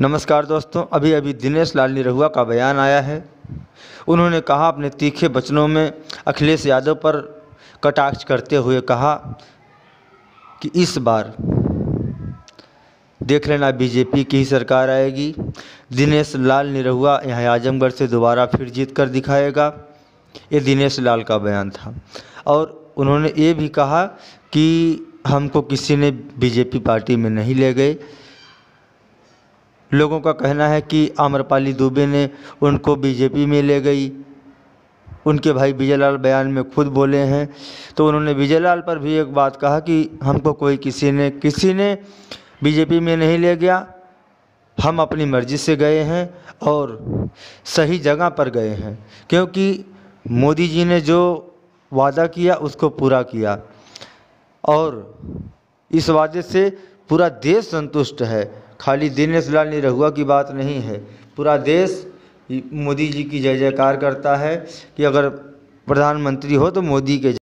नमस्कार दोस्तों, अभी अभी दिनेश लाल निरहुआ का बयान आया है। उन्होंने कहा, अपने तीखे वचनों में अखिलेश यादव पर कटाक्ष करते हुए कहा कि इस बार देख लेना बीजेपी की ही सरकार आएगी। दिनेश लाल निरहुआ यहाँ आजमगढ़ से दोबारा फिर जीत कर दिखाएगा। ये दिनेश लाल का बयान था। और उन्होंने ये भी कहा कि हमको किसी ने बीजेपी पार्टी में नहीं ले गए। लोगों का कहना है कि आम्रपाली दुबे ने उनको बीजेपी में ले गई। उनके भाई विजयलाल बयान में खुद बोले हैं, तो उन्होंने विजयलाल पर भी एक बात कहा कि हमको कोई किसी ने बीजेपी में नहीं ले गया। हम अपनी मर्ज़ी से गए हैं और सही जगह पर गए हैं, क्योंकि मोदी जी ने जो वादा किया उसको पूरा किया और इस वादे से पूरा देश संतुष्ट है। खाली दिनेश लाल निरहुआ की बात नहीं है, पूरा देश मोदी जी की जय जयकार करता है कि अगर प्रधानमंत्री हो तो मोदी के